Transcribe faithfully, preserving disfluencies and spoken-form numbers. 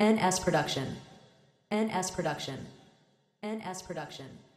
N S Production, N S Production, N S Production, N S Production.